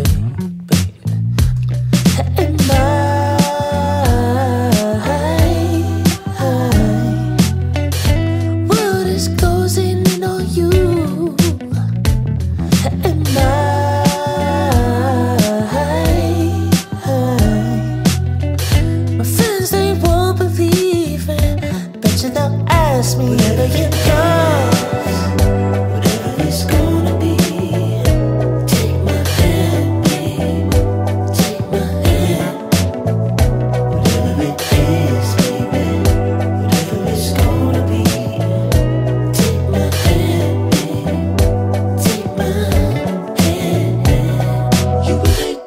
Wherever it goes, whatever it's gonna be, take my hand, baby, take my hand. Whatever it is, baby, whatever it's gonna be, take my hand, baby, take my hand. You were late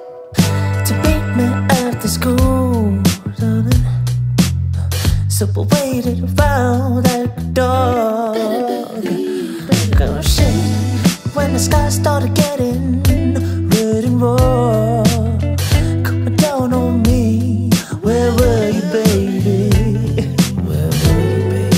to pick me up to school, darling, so I waited around that door. Girl, shit, when the sky started getting red and raw, coming down on me. Where were you, baby? Where were you, baby?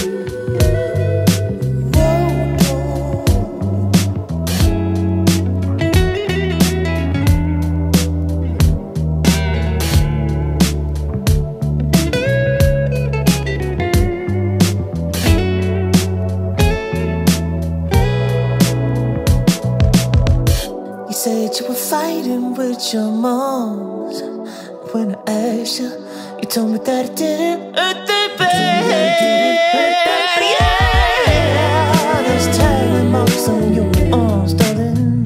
Said you were fighting with your moms. When I asked you, you told me that it didn't hurt that bad. Yeah, there's tearing marks on your arms, darling.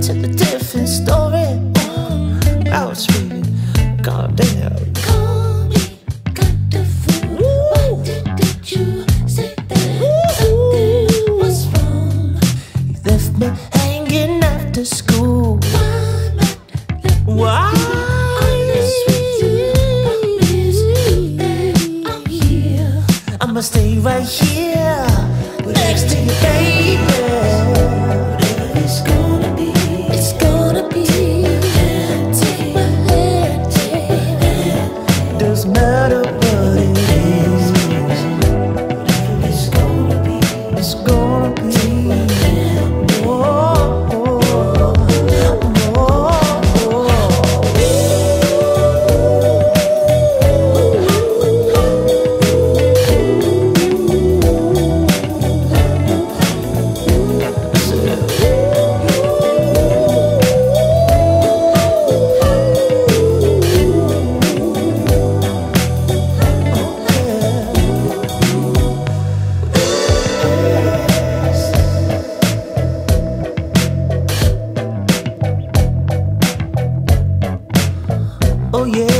Tell a different story. I was reading, goddamn. Call me, got the fool. Why did you say that? Something was wrong. You left me hanging after school. Why not let me be honest with you? Promise that I'm here. I'ma stay right here next to you, baby. Oh yeah.